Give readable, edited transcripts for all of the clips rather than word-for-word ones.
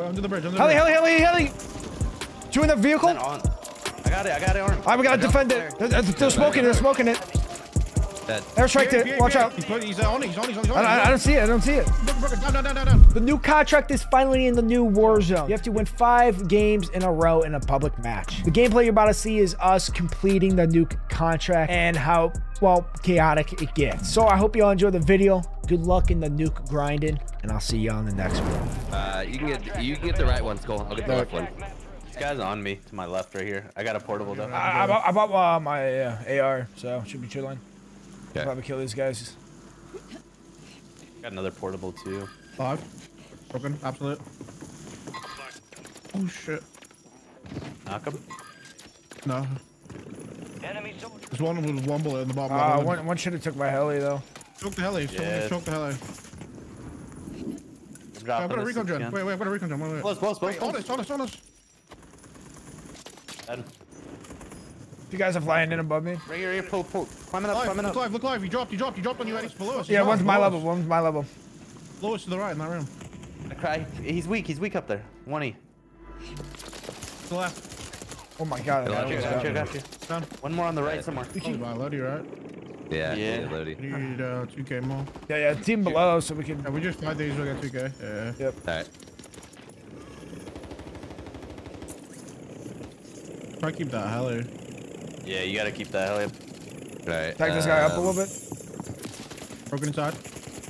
Under the bridge, under the bridge. Heli! You in the vehicle? I got it, arm. Alright, we gotta defend it. They're smoking it. Dead. Airstrike it, watch out. He's on it, he's on it. I don't see it, Down. The new contract is finally in the new Warzone. You have to win 5 games in a row in a public match. The gameplay you're about to see is us completing the new contract and how, well, chaotic it gets. So I hope you all enjoy the video. Good luck in the nuke grinding, and I'll see you on the next one. You can get the right one, Skull. I'll get the left one. This guy's on me to my left right here. I got a portable though. I bought my AR, so should be chilling. Okay. Probably kill these guys. Got another portable too. 5. Broken. Absolute. Oh shit. Knock him. No. There's one with one bullet in the bottom. One should have took my heli though. Choke the heli. Yeah. Choke the heli. I've got a recon gen. Wait, I've got a recon gen. Wait. Close. Hold us. Dead. You guys are flying in above me. Right here, pull. Climbing up. Look live. He dropped on you, Eddie. Below us. Yeah, one's my level. Lowest to the right in that room. Okay. He's weak up there. 1E. To the left. Oh my god. I got you. Done. One more on the right somewhere. Lodi, right? Yeah, Lodi. We need 2K more. Yeah, team below so we can... Yeah, we just tried these, we got 2K. Yeah. Yep. Alright. Try to keep that heli. Yeah, you gotta keep that heli up. Right. Tag this guy up a little bit. Broken inside.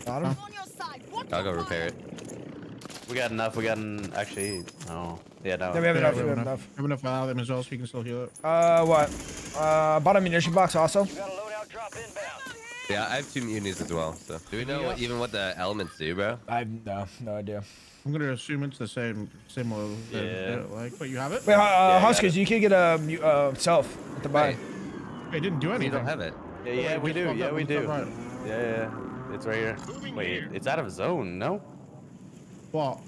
Got him. I'll go repair it. We got enough. Actually, no. Yeah, we have enough. We have enough out of them as well, so you can still heal it. What? Bought a munition box also. Yeah, I have 2 munitions as well. So do we know what the elements do, bro? I have no idea. I'm gonna assume it's the same level. Yeah. Like, but you have it. Wait, Huskers, you can get a self at the buy. It didn't do anything. You don't have it. Yeah, we do. Yeah, we do. Right. Yeah, it's right here. Wait, it's out of zone, no? Well,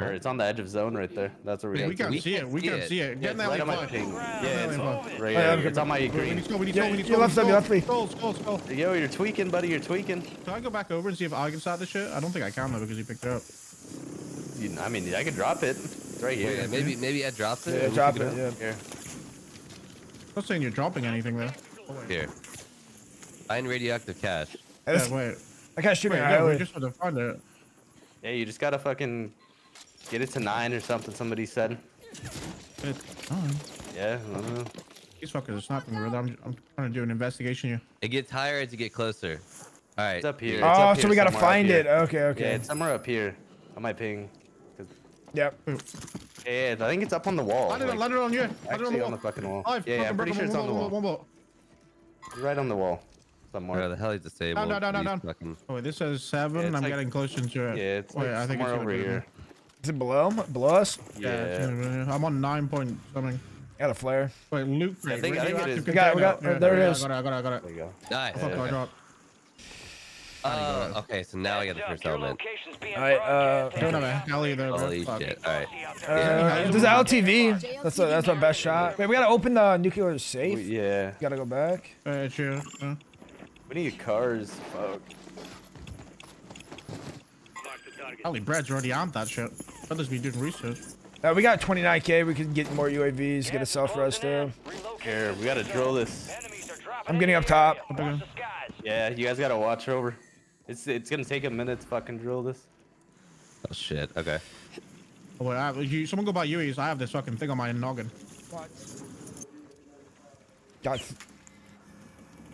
it's on the edge of zone right there. That's where we can't see it. We can't see it. Get in that lane. Yeah, it's right here. It's on my green. We need to go. You left me. Skull. Yo, you're tweaking, buddy. You're tweaking. Can I go back over and see if I can start this shit? I don't think I can though because you picked it up. I mean, I could drop it. It's right here. Yeah, maybe I dropped it. Yeah, drop it. Yeah. Here. I'm not saying you're dropping anything though. Here. Find radioactive cash. Yeah, wait. I can't shoot it. We just have to find it. Yeah, you just gotta fucking get it to 9 or something. Somebody said. It's 9. Yeah. I don't know. These fuckers are sniping, brother. I'm trying to do an investigation here. It gets higher as you get closer. All right. It's up here. Oh, so we gotta find it. Okay. Yeah, it's somewhere up here. I might ping. Yep. Yeah, I think it's up on the wall. Landed it on you. Actually on the fucking wall. Yeah, I'm pretty sure it's on the wall. Right on the wall. Somewhere. Where the hell is disabled? Down. Oh, wait, this says 7. Yeah, I'm getting closer to it. Yeah, it's I think it's over here. Is it below us? Yeah. I'm on 9 point something. I got a flare. Wait, Luke. Yeah, I think it is. We got. There it is. I got it. There you go. Nice. I dropped. Okay, so now I got the first element. Alright, don't have a heli there. Holy shit, alright. There's LTV. That's my best shot. Wait, we gotta open the nuclear safe? Yeah. Gotta go back. Alright, true. We need cars, fuck. Holy Brad's already on that shit. I'll just be doing research. We got 29K, we can get more UAVs, get a self-rest there. Here, we gotta drill this. I'm getting up top. Yeah, you guys gotta watch over. It's gonna take a minute to fucking drill this. Oh shit, okay. Oh, wait, someone go buy UAVs. I have this fucking thing on my noggin. What? Guys.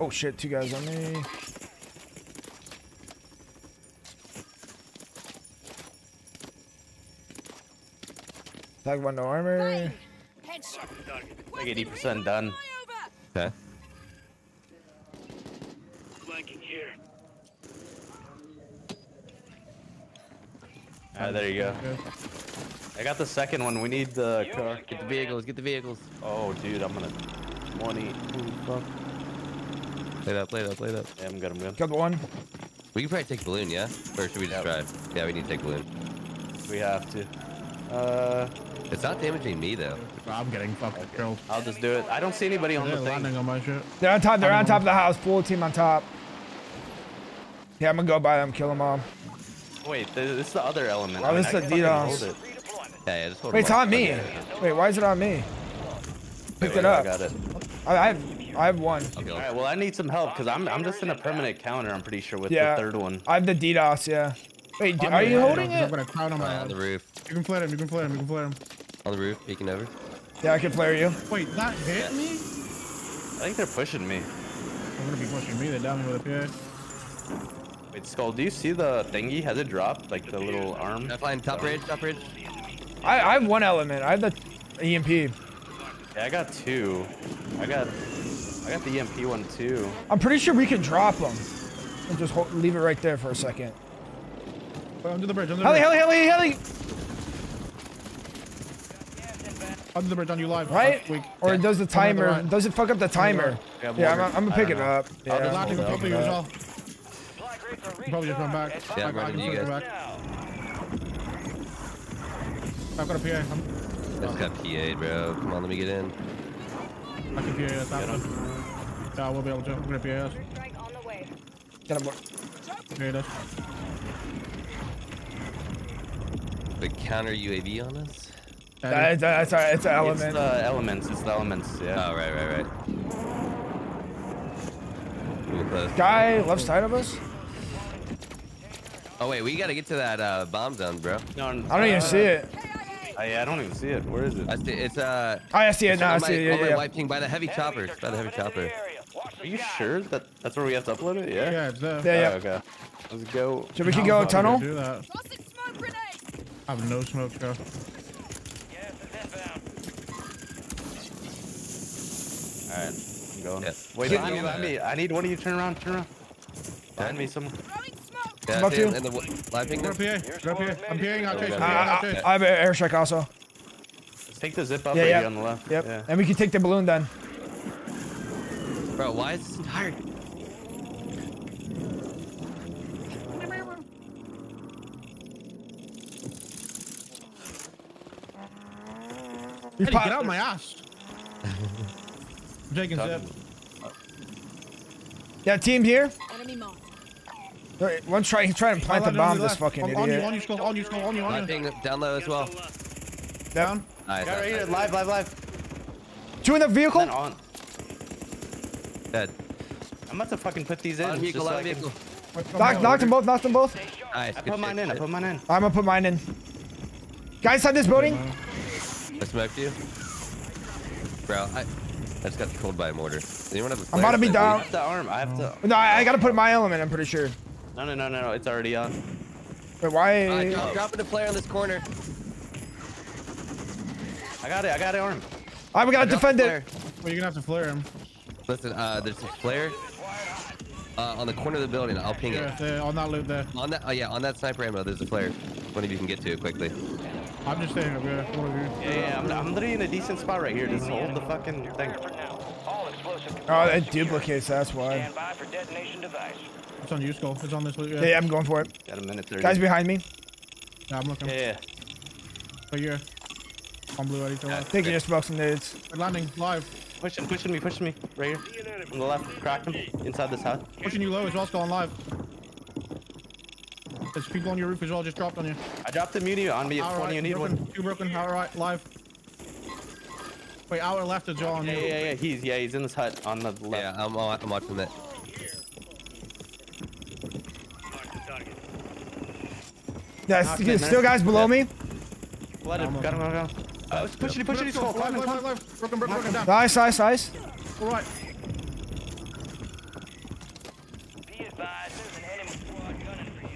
Oh shit, 2 guys on me. Tag one to armor. Like 80% done. Okay. There you go. I got the second one. We need the car. Get the vehicles. Oh, dude, I'm gonna 20. Fuck. Laid up. Yeah, I'm good. Got one. We can probably take balloon, yeah? Or should we just drive? Yeah, we need to take balloon. We have to. It's not damaging me though. I'm getting fucking killed. I'll just do it. I don't see anybody on the thing. Landing on my shit. They're on top. They're on top of the house. Full team on top. Yeah, I'm gonna go by them. Kill them all. Wait, this is the other element. Oh, this is the DDoS. Yeah, just hold. Wait, it's on me. Wait, why is it on me? Pick it up. I got it. I have one. Okay. All right, well, I need some help because I'm just in a permanent counter. I'm pretty sure with the third one. I have the DDoS. Yeah. Wait, are you holding it? I'm gonna clown on my head. On the roof. You can flare him. You can flare him. You can flare him. On the roof, peeking over. Yeah, I can flare you. Wait, that hit me? I think they're pushing me. I'm gonna be pushing me. They down me with a PA. Wait, Skull, do you see the thingy? Has it dropped? Like the little arm? Can I find top rage, top rage? I have one element. I have the EMP. Yeah, I got two. I got the EMP one too. I'm pretty sure we can drop them. And just hold, leave it right there for a second. Wait, under the bridge, under the bridge. Heli! Under the bridge on you live. Right? Or it does the timer. Right. Does it fuck up the timer? Yeah, I'm gonna pick it up. Yeah. I'll be locking up you as well. Probably just run back. Yeah, I'm ready to go back. I've got a PA. That's got PA, bro. Come on, let me get in. I can PA us. Yeah, I will be able to. I'm gonna PA us. Get him, boy. PA us. The counter UAV on us? That's alright, it's an element. It's the elements, yeah. Oh, right. Guy left side of us? Oh wait, we gotta get to that bomb zone, bro. No, I don't even see it. I don't even see it. Where is it? I see it's I see it now. I see it. Yeah, white ping by the heavy chopper. By the heavy chopper. Are you sure that that's where we have to upload it? Yeah. Yeah. It's there. Yeah. Oh, okay. Let's go. Should we go tunnel? Do that. I have no smoke, bro. All right, I'm going. Yeah. Wait, behind me. I need one of you. Turn around. Find me someone. Yeah, I'm in the live ping. Go up here. I'm peering. I'll chase. I have an airstrike also. Let's take the zip up right on the left. Yep. Yeah. And we can take the balloon then. Bro, why is this hard? You popped out my ass. I'm taking zip. Yeah, team here. Enemy mark. One try and plant the bomb. This fucking idiot. On you, Skull. On you. Down low as well. Down. Nice. Got right here. Live. Two in the vehicle. On. Dead. I'm about to fucking put these in. Vehicle. Knocked them both. Nice. I put mine in. I'm gonna put mine in. Guys, on this building. I smoked you, bro. I just got killed by a mortar. Anyone have a flare? I'm about to be down. I have to. No, I gotta put my element. I'm pretty sure. No, it's already on. Wait, why? Dropping a flare on this corner. I got it, arm. Alright, we gotta defend it. Well, you're gonna have to flare him. Listen, there's a flare on the corner of the building. I'll ping it. On that loop there. On that, on that sniper ammo, there's a flare. One of you can get to it quickly. I'm just staying up here. I'm literally in a decent spot right here. Just hold the fucking thing. Oh, it duplicates. That's why. Stand by for detonation device. It's on you, Skull. It's on this loot. Yeah, I'm going for it. Got a minute 30. Guys behind me. Yeah, I'm looking. Yeah. But you're on blue ready to run. I think you just broke some nades. We're landing live. Pushing me. Right here. On the left. Cracked him. Inside this house. Pushing you low as well, Skull, on live. There's people on your roof as well. Just dropped on you. I dropped the muni on me. If one you need one. Two broken. All right, live. Wait, our left is all on you. Yeah. He's in this hut on the left. Yeah, I'm watching that. Yeah, still guys below me. Let him. Got him. Pushing. He's full. Broken down. Nice. All right. Be advised, there's an enemy squad gunning for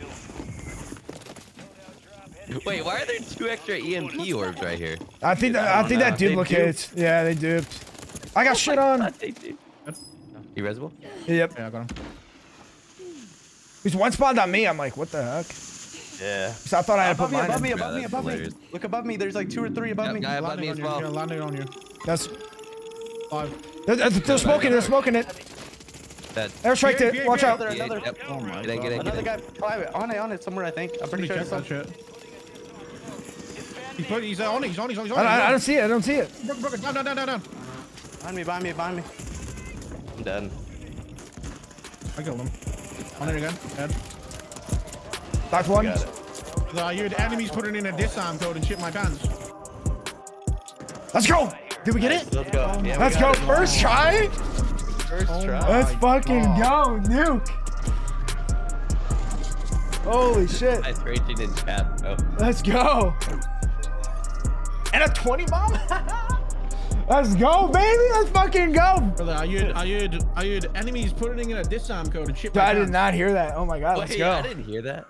you. Wait, why are there two extra EMP orbs right here? I think that duplicates. Yeah, they duped. I got shit on. God, you resible? Yep. Yeah, I got him. There's one spot on me. I'm like, what the heck? Yeah. So I thought I had to put mine in. Above me. Look above me. There's like two or three above me. Guy above me as well. Yeah, landing on you. That's... They're smoking. They're smoking it. Airstrike it. Watch out. Another guy on it somewhere, I think. I'm pretty sure it's on shit. He's on it. He's on it. I don't see it. Down. Behind me. I'm dead. I killed him. On it again. Dead. Back one. Nah, your enemies put it in a disarm code and shit my pants. Let's go! Did we get it? Let's go. Yeah, let's go. First try? First try. Let's fucking go, Nuke. Holy shit. Nice raging in chat, bro. Let's go. And a 20 bomb? Let's go, baby. Let's fucking go. Brother, are you enemies putting in a disarm code and shit? I did not hear that. Oh my God. Let's go. I didn't hear that.